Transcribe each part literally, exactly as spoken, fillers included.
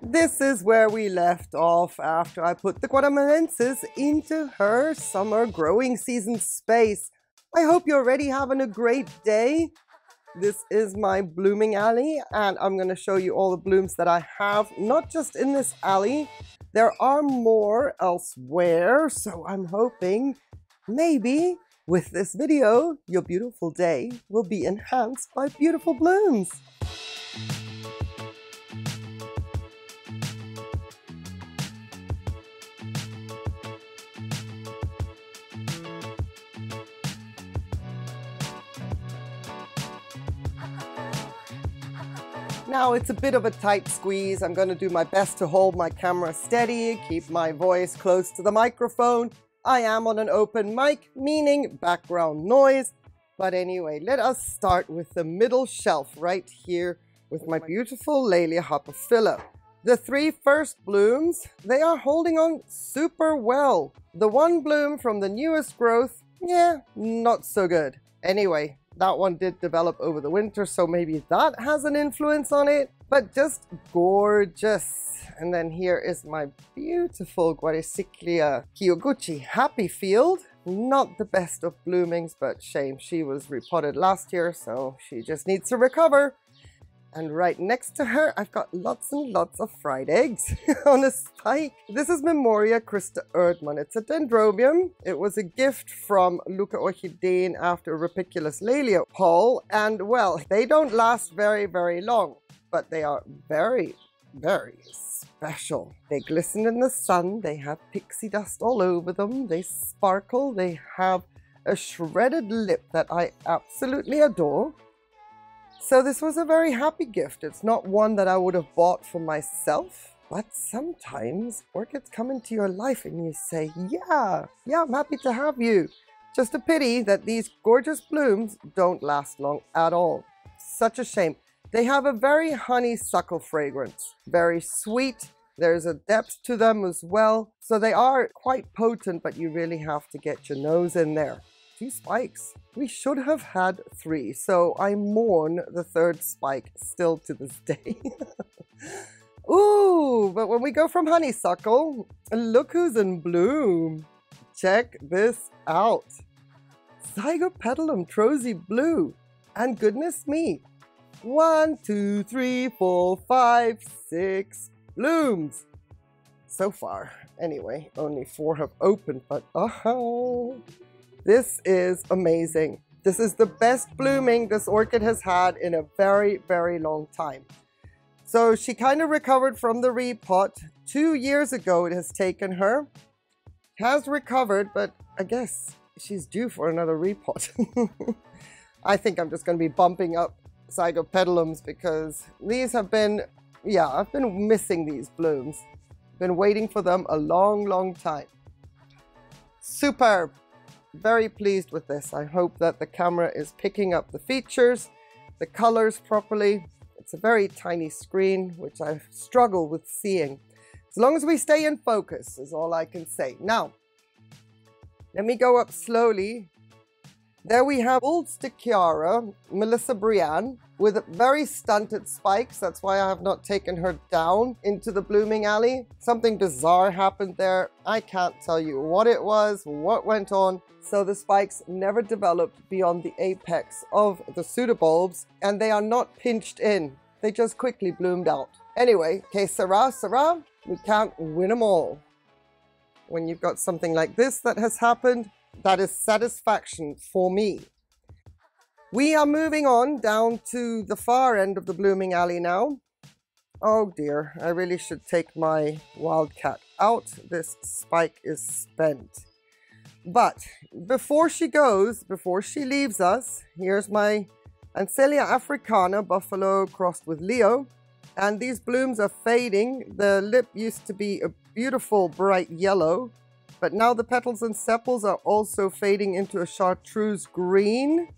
This is where we left off after I put the Guatemalensis into her summer growing season space. I hope you're already having a great day. This is my blooming alley, and I'm going to show you all the blooms that I have, not just in this alley. There are more elsewhere, so I'm hoping maybe with this video, your beautiful day will be enhanced by beautiful blooms. Now it's a bit of a tight squeeze. I'm going to do my best to hold my camera steady, keep my voice close to the microphone. I am on an open mic, meaning background noise. But anyway, let us start with the middle shelf right here with my beautiful Laelia harpophylla. The three first blooms, they are holding on super well. The one bloom from the newest growth, yeah, not so good. Anyway, that one did develop over the winter, so maybe that has an influence on it, but just gorgeous. And then here is my beautiful Guaricyclia Kyoguchi Happy Field. Not the best of bloomings, but shame, she was repotted last year, so she just needs to recover. And right next to her, I've got lots and lots of fried eggs on a spike. This is Memoria Christa Erdmann. It's a dendrobium. It was a gift from Luca Orchideen after Repiculus Lelio Paul. And well, they don't last very, very long, but they are very, very special. They glisten in the sun. They have pixie dust all over them. They sparkle. They have a shredded lip that I absolutely adore. So this was a very happy gift. It's not one that I would have bought for myself, but sometimes orchids come into your life and you say, yeah, yeah, I'm happy to have you. Just a pity that these gorgeous blooms don't last long at all. Such a shame. They have a very honeysuckle fragrance, very sweet. There's a depth to them as well. So they are quite potent, but you really have to get your nose in there. Two spikes. We should have had three, so I mourn the third spike still to this day. Ooh, but when we go from honeysuckle, look who's in bloom. Check this out. Zygopetalum Trozy Blue. And goodness me, one, two, three, four, five, six blooms. So far, anyway, only four have opened, but oh. This is amazing. This is the best blooming this orchid has had in a very, very long time. So she kind of recovered from the repot. Two years ago it has taken her. Has recovered, but I guess she's due for another repot. I think I'm just going to be bumping up Zygopetalums because these have been, yeah, I've been missing these blooms. Been waiting for them a long, long time. Superb. Very pleased with this. I hope that the camera is picking up the features, the colors properly. It's a very tiny screen, which I struggle with seeing. As long as we stay in focus is all I can say. Now, let me go up slowly. There we have Vuyltekara Melissa Brianne with very stunted spikes. That's why I have not taken her down into the blooming alley. Something bizarre happened there. I can't tell you what it was, what went on. So the spikes never developed beyond the apex of the pseudobulbs, and they are not pinched in. They just quickly bloomed out. Anyway, que sera, sera, we can't win them all. When you've got something like this that has happened, that is satisfaction for me. We are moving on down to the far end of the blooming alley now. Oh dear, I really should take my wildcat out. This spike is spent. But before she goes, before she leaves us, here's my Ansellia africana, buffalo crossed with Leo. And these blooms are fading. The lip used to be a beautiful bright yellow. But now the petals and sepals are also fading into a chartreuse green.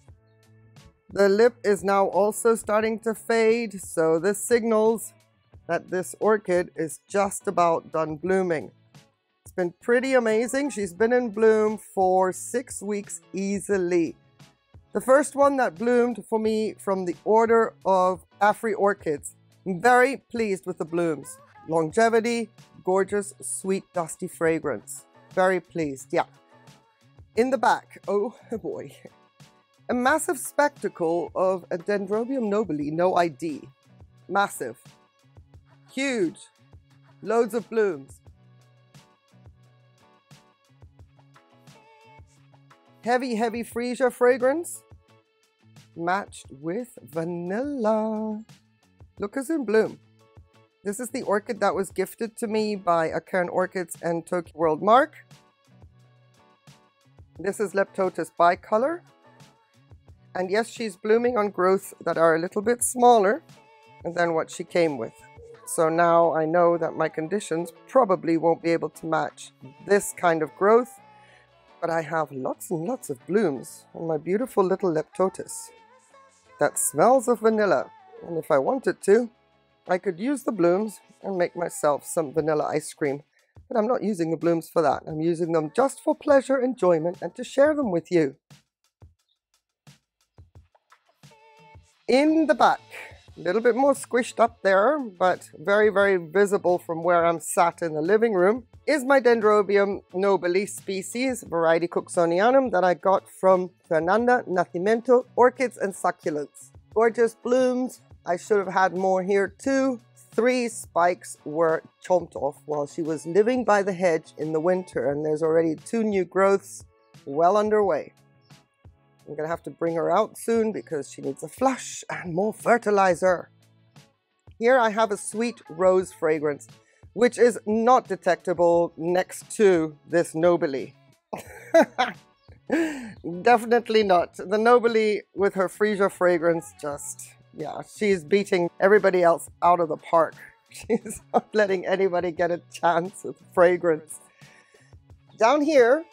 The lip is now also starting to fade, so this signals that this orchid is just about done blooming. It's been pretty amazing. She's been in bloom for six weeks easily. The first one that bloomed for me from the order of Afri Orchids. I'm very pleased with the blooms. Longevity, gorgeous, sweet, dusty fragrance. Very pleased, yeah. In the back, oh boy. A massive spectacle of a Dendrobium nobili, no I D. Massive. Huge. Loads of blooms. Heavy, heavy freesia fragrance. Matched with vanilla. Look who's in bloom. This is the orchid that was gifted to me by Acan Orchids and Tokyo World Mark. This is Leptotes bicolor. And yes, she's blooming on growths that are a little bit smaller than what she came with. So now I know that my conditions probably won't be able to match this kind of growth. But I have lots and lots of blooms on my beautiful little Leptotes that smells of vanilla. And if I wanted to, I could use the blooms and make myself some vanilla ice cream, but I'm not using the blooms for that. I'm using them just for pleasure, enjoyment, and to share them with you. In the back, a little bit more squished up there, but very, very visible from where I'm sat in the living room, is my Dendrobium nobili species, variety Cooksonianum, that I got from Fernanda Nascimento, Orchids and Succulents. Gorgeous blooms. I should have had more here too. Three spikes were chomped off while she was living by the hedge in the winter, and there's already two new growths well underway. I'm gonna have to bring her out soon because she needs a flush and more fertilizer. Here I have a sweet rose fragrance, which is not detectable next to this nobili. Definitely not. The nobili with her freesia fragrance just... yeah, she's beating everybody else out of the park. She's not letting anybody get a chance with fragrance. Down here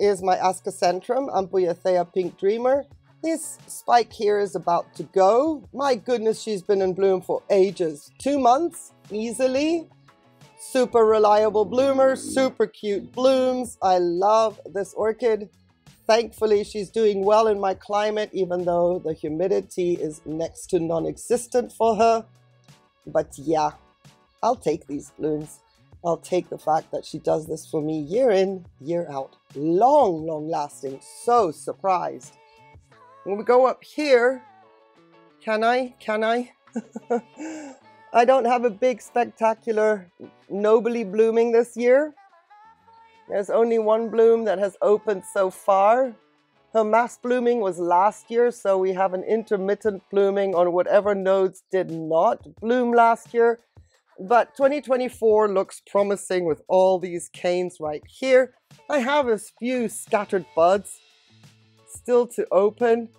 is my Ascocentrum Ampuyathea Pink Dreamer. This spike here is about to go. My goodness, she's been in bloom for ages. Two months, easily. Super reliable bloomer, super cute blooms. I love this orchid. Thankfully, she's doing well in my climate, even though the humidity is next to non-existent for her. But yeah, I'll take these blooms. I'll take the fact that she does this for me year in, year out. Long, long lasting. So surprised. When we go up here, can I? Can I? I don't have a big, spectacular nobili blooming this year. There's only one bloom that has opened so far. Her mass blooming was last year, so we have an intermittent blooming on whatever nodes did not bloom last year. But twenty twenty-four looks promising with all these canes right here. I have a few scattered buds still to open.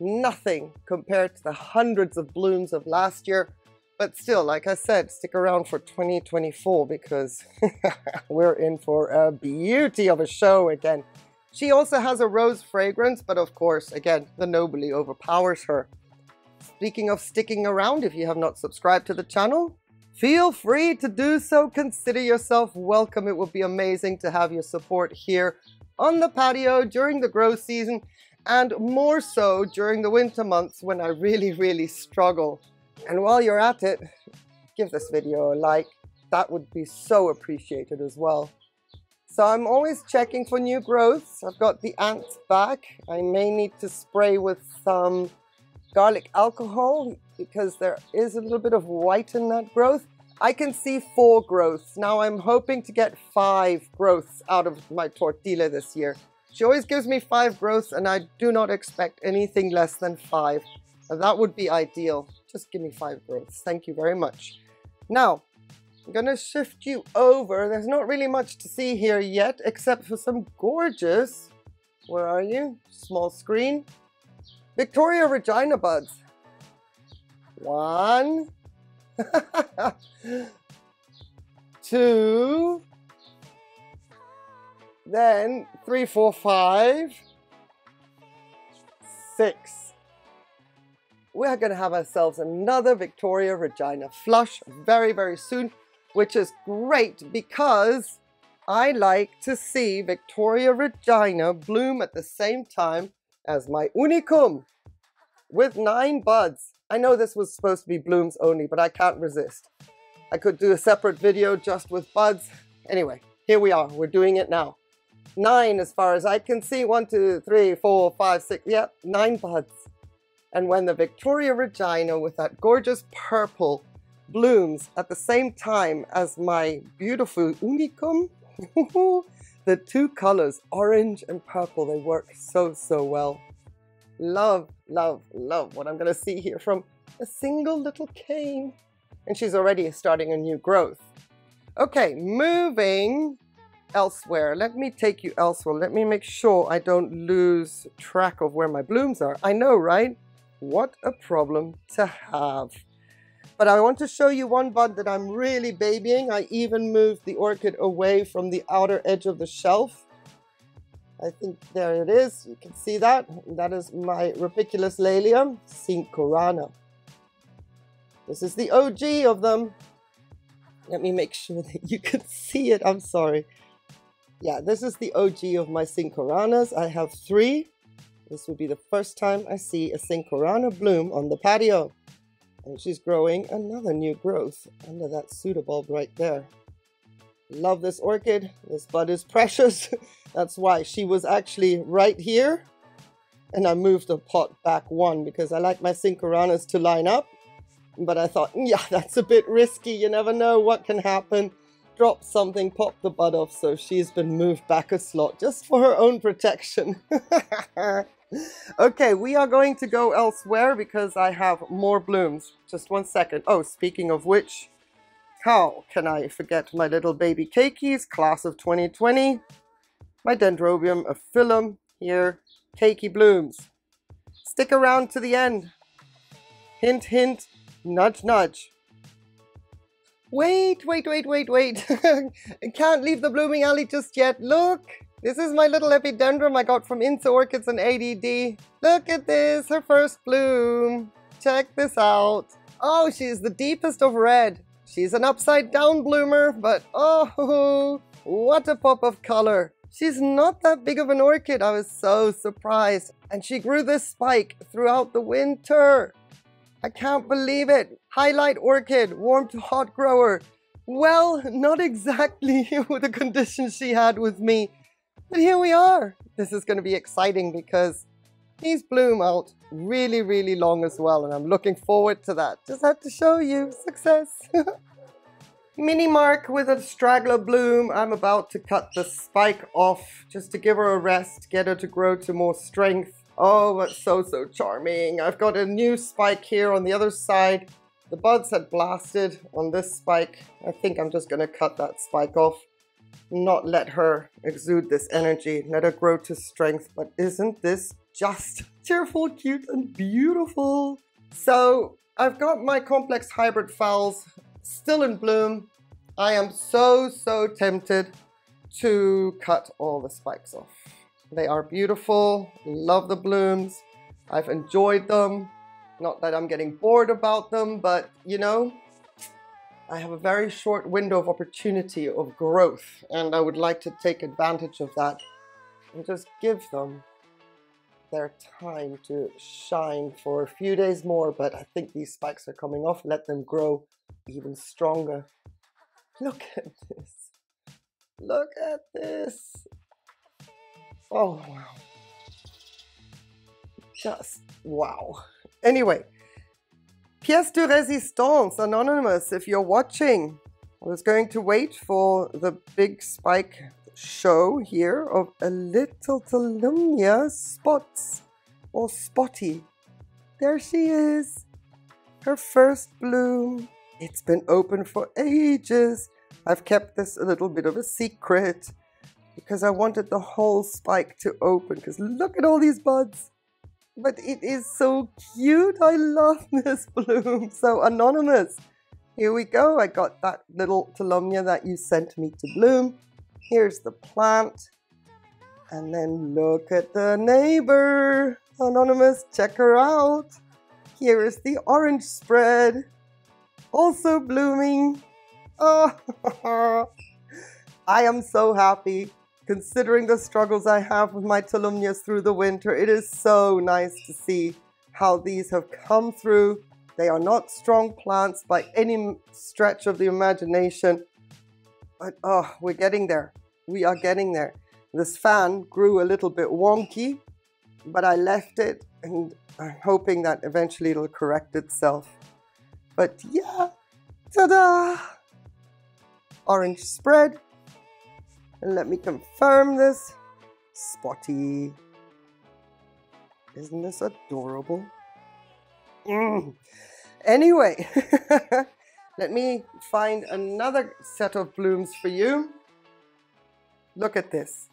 Nothing compared to the hundreds of blooms of last year. But still, like I said, stick around for twenty twenty-four because we're in for a beauty of a show again. She also has a rose fragrance, but of course, again, the nobili overpowers her. Speaking of sticking around, if you have not subscribed to the channel, feel free to do so. Consider yourself welcome. It will be amazing to have your support here on the patio during the grow season and more so during the winter months when I really, really struggle. And while you're at it, give this video a like. That would be so appreciated as well. So I'm always checking for new growths. I've got the ants back. I may need to spray with some garlic alcohol because there is a little bit of white in that growth. I can see four growths. Now I'm hoping to get five growths out of my Tortilla this year. She always gives me five growths and I do not expect anything less than five. So that would be ideal. Just give me five growths. Thank you very much. Now, I'm going to shift you over. There's not really much to see here yet, except for some gorgeous, where are you? Small screen. Victoria Regina buds. One. Two. Then three, four, five. Six. We're going to have ourselves another Victoria Regina flush very, very soon, which is great because I like to see Victoria Regina bloom at the same time as my Unicum with nine buds. I know this was supposed to be blooms only, but I can't resist. I could do a separate video just with buds. Anyway, here we are. We're doing it now. Nine, as far as I can see. One, two, three, four, five, six. Yep, yeah, nine buds. And when the Victoria Regina with that gorgeous purple blooms at the same time as my beautiful Unicum, the two colors, orange and purple, they work so, so well. Love, love, love what I'm going to see here from a single little cane. And she's already starting a new growth. Okay, moving elsewhere. Let me take you elsewhere. Let me make sure I don't lose track of where my blooms are. I know, right? What a problem to have. But I want to show you one bud that I'm really babying. I even moved the orchid away from the outer edge of the shelf. I think there it is. You can see that. That is my Repiculus Lelio Syncorana. This is the O G of them. Let me make sure that you can see it. I'm sorry. Yeah, this is the O G of my Syncoranas. I have three. This will be the first time I see a Syncorana bloom on the patio. And she's growing another new growth under that pseudobulb right there. Love this orchid. This bud is precious. That's why she was actually right here. And I moved the pot back one because I like my Syncoranas to line up. But I thought, yeah, that's a bit risky. You never know what can happen. Drop something, pop the bud off. So she's been moved back a slot just for her own protection. Okay, we are going to go elsewhere because I have more blooms. Just one second. Oh, speaking of which, how can I forget my little baby keikis, class of twenty twenty? My Dendrobium Aphyllum here, keiki blooms. Stick around to the end. Hint, hint, nudge, nudge. Wait, wait, wait, wait, wait. I can't leave the blooming alley just yet. Look. This is my little Epidendrum I got from Insta Orchids and A D D. Look at this, her first bloom. Check this out. Oh, she's the deepest of red. She's an upside down bloomer, but oh, what a pop of color. She's not that big of an orchid. I was so surprised. And she grew this spike throughout the winter. I can't believe it. Highlight orchid, warm to hot grower. Well, not exactly with the conditions she had with me. But here we are. This is going to be exciting because these bloom out really, really long as well. And I'm looking forward to that. Just had to show you success. Mini Mark with a straggler bloom. I'm about to cut the spike off just to give her a rest, get her to grow to more strength. Oh, that's so, so charming. I've got a new spike here on the other side. The buds had blasted on this spike. I think I'm just going to cut that spike off. Not let her exude this energy, let her grow to strength. But isn't this just cheerful, cute, and beautiful? So I've got my complex hybrid fowls still in bloom. I am so, so tempted to cut all the spikes off. They are beautiful, love the blooms. I've enjoyed them. Not that I'm getting bored about them, but you know, I have a very short window of opportunity of growth, and I would like to take advantage of that and just give them their time to shine for a few days more. But I think these spikes are coming off. Let them grow even stronger. Look at this. Look at this. Oh, wow. Just wow. Anyway. Pièce de Résistance, Anonymous, if you're watching. I was going to wait for the big spike show here of a little Tolumnia spots or spotty. There she is, her first bloom. It's been open for ages. I've kept this a little bit of a secret because I wanted the whole spike to open because look at all these buds. But it is so cute. I love this bloom. So anonymous. Here we go. I got that little Tolumnia that you sent me to bloom. Here's the plant. And then look at the neighbor. Anonymous, check her out. Here is the orange spread. Also blooming. Oh, I am so happy. Considering the struggles I have with my Tolumnias through the winter, it is so nice to see how these have come through They are not strong plants by any stretch of the imagination. But, oh, we're getting there. We are getting there. This fan grew a little bit wonky, but I left it, and I'm hoping that eventually it'll correct itself. But yeah, ta-da! Orange spread. And let me confirm this. Spotty. Isn't this adorable? Mm. Anyway, let me find another set of blooms for you. Look at this.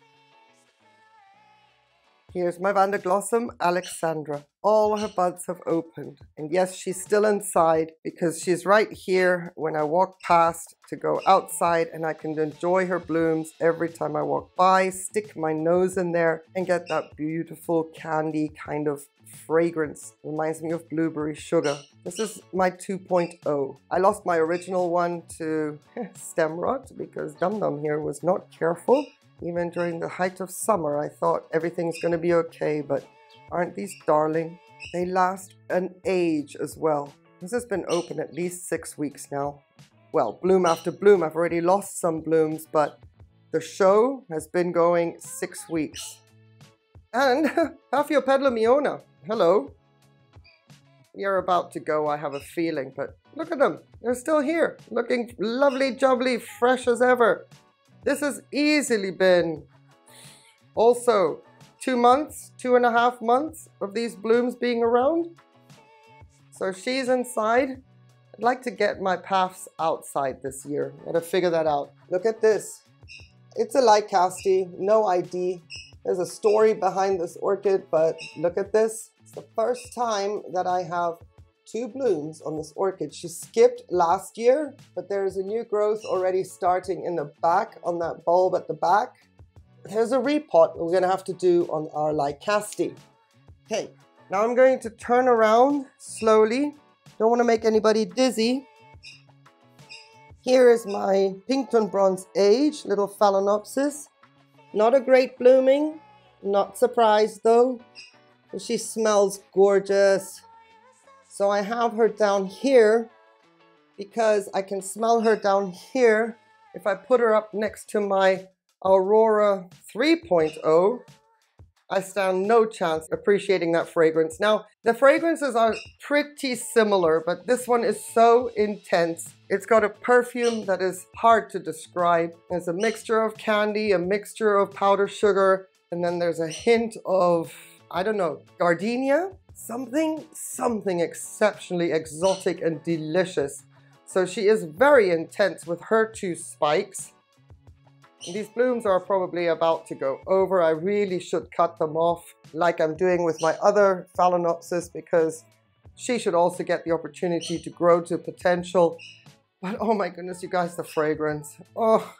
Here's my Vandaglossum Alexandra. All her buds have opened. And yes, she's still inside because she's right here when I walk past to go outside, and I can enjoy her blooms every time I walk by, stick my nose in there and get that beautiful candy kind of fragrance. Reminds me of blueberry sugar. This is my two point oh. I lost my original one to stem rot because Dum Dum here was not careful. Even during the height of summer, I thought everything's going to be okay, but aren't these darling? They last an age as well. This has been open at least six weeks now. Well, bloom after bloom. I've already lost some blooms, but the show has been going six weeks. And Paphiopedilum, hello. You're about to go, I have a feeling, but look at them. They're still here, looking lovely, jubbly, fresh as ever. This has easily been also two months, two and a half months of these blooms being around. So she's inside. I'd like to get my paths outside this year. I've got to figure that out. Look at this. It's a Lycaste, no I D. There's a story behind this orchid, but look at this. It's the first time that I have two blooms on this orchid. She skipped last year, but there's a new growth already starting in the back on that bulb at the back. There's a repot we're going to have to do on our Lycaste. Okay, now I'm going to turn around slowly. Don't want to make anybody dizzy. Here is my Pinkton Bronze Age, little Phalaenopsis. Not a great blooming. Not surprised though. She smells gorgeous. So I have her down here because I can smell her down here. If I put her up next to my Aurora three point oh, I stand no chance appreciating that fragrance. Now, the fragrances are pretty similar, but this one is so intense. It's got a perfume that is hard to describe. There's a mixture of candy, a mixture of powdered sugar, and then there's a hint of, I don't know, gardenia? Something, something exceptionally exotic and delicious. So she is very intense with her two spikes. And these blooms are probably about to go over. I really should cut them off like I'm doing with my other Phalaenopsis because she should also get the opportunity to grow to potential. But oh my goodness, you guys, the fragrance. Oh,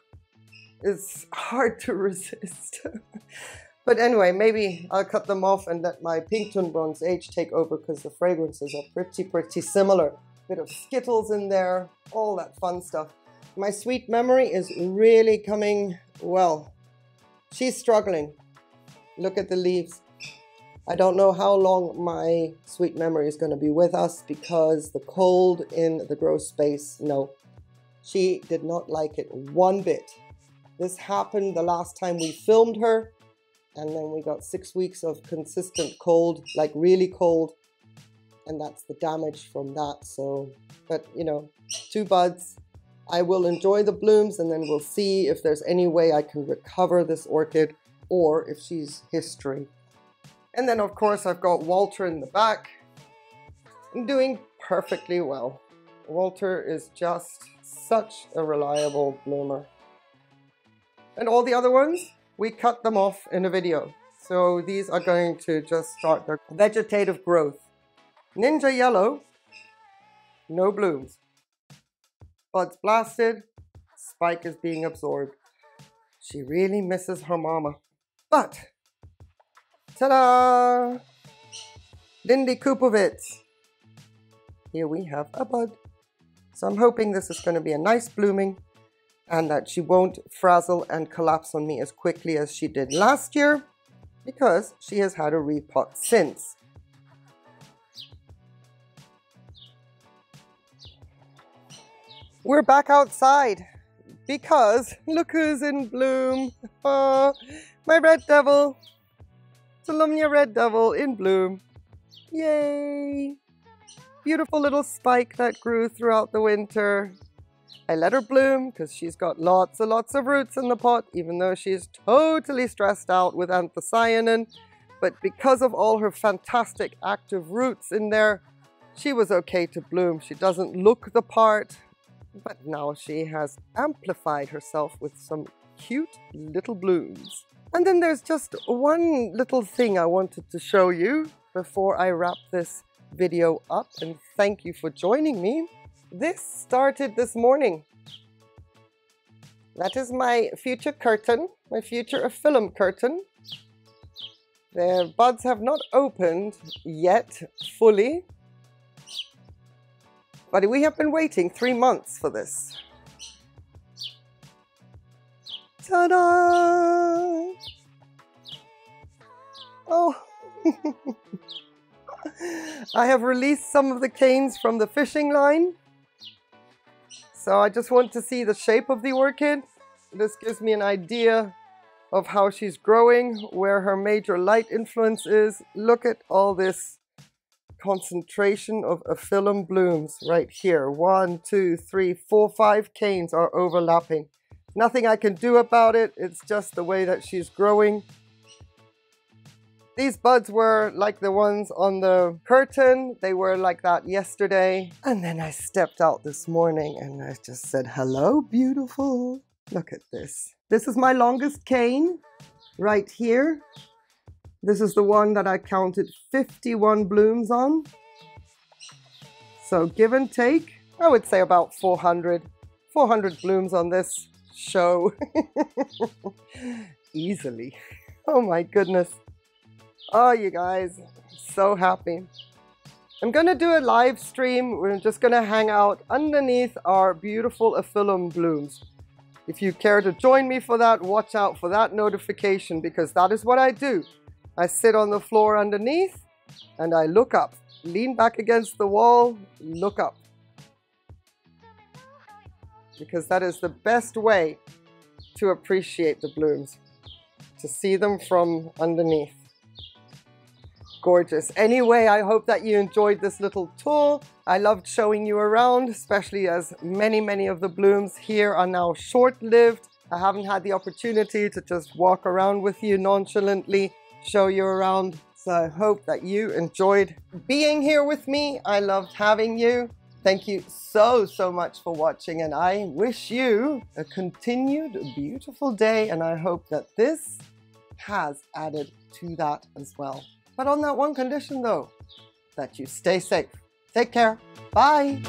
it's hard to resist. But anyway, maybe I'll cut them off and let my Pinkton Bronze Age take over because the fragrances are pretty, pretty similar. Bit of Skittles in there, all that fun stuff. My Sweet Memory is really coming well. She's struggling. Look at the leaves. I don't know how long my Sweet Memory is going to be with us because the cold in the grow space, no. She did not like it one bit. This happened the last time we filmed her. And then we got six weeks of consistent cold, like really cold. And that's the damage from that. So, but you know, two buds. I will enjoy the blooms and then we'll see if there's any way I can recover this orchid or if she's history. And then of course I've got Walter in the back. I'm doing perfectly well. Walter is just such a reliable bloomer. And all the other ones? We cut them off in a video. So these are going to just start their vegetative growth. Ninja Yellow, no blooms. Buds blasted, spike is being absorbed. She really misses her mama. But, ta-da! Lindy Kupovitz. Here we have a bud. So I'm hoping this is going to be a nice blooming, and that she won't frazzle and collapse on me as quickly as she did last year because she has had a repot since. We're back outside because look who's in bloom. Oh, my red devil, Salumia red devil in bloom. Yay! Beautiful little spike that grew throughout the winter. I let her bloom because she's got lots and lots of roots in the pot, even though she's totally stressed out with anthocyanin. But because of all her fantastic active roots in there, she was okay to bloom. She doesn't look the part, but now she has amplified herself with some cute little blooms. And then there's just one little thing I wanted to show you before I wrap this video up, and thank you for joining me. This started this morning. That is my future curtain, my future Aphyllum curtain. Their buds have not opened yet fully, but we have been waiting three months for this. Ta-da! Oh! I have released some of the canes from the fishing line. So I just want to see the shape of the orchid. This gives me an idea of how she's growing, where her major light influence is. Look at all this concentration of Aphyllum blooms right here. One, two, three, four, five canes are overlapping. Nothing I can do about it. It's just the way that she's growing. These buds were like the ones on the curtain. They were like that yesterday. And then I stepped out this morning and I just said, hello, beautiful. Look at this. This is my longest cane right here. This is the one that I counted fifty-one blooms on. So give and take, I would say about four hundred, four hundred blooms on this show. Easily. Oh my goodness. Oh, you guys, so happy. I'm gonna do a live stream. We're just gonna hang out underneath our beautiful Aphyllum blooms. If you care to join me for that, watch out for that notification, because that is what I do. I sit on the floor underneath and I look up, lean back against the wall, look up. Because that is the best way to appreciate the blooms, to see them from underneath. Gorgeous. Anyway, I hope that you enjoyed this little tour. I loved showing you around, especially as many, many of the blooms here are now short-lived. I haven't had the opportunity to just walk around with you nonchalantly, show you around. So I hope that you enjoyed being here with me. I loved having you. Thank you so, so much for watching, and I wish you a continued beautiful day, and I hope that this has added to that as well. But on that one condition though, that you stay safe. Take care. Bye.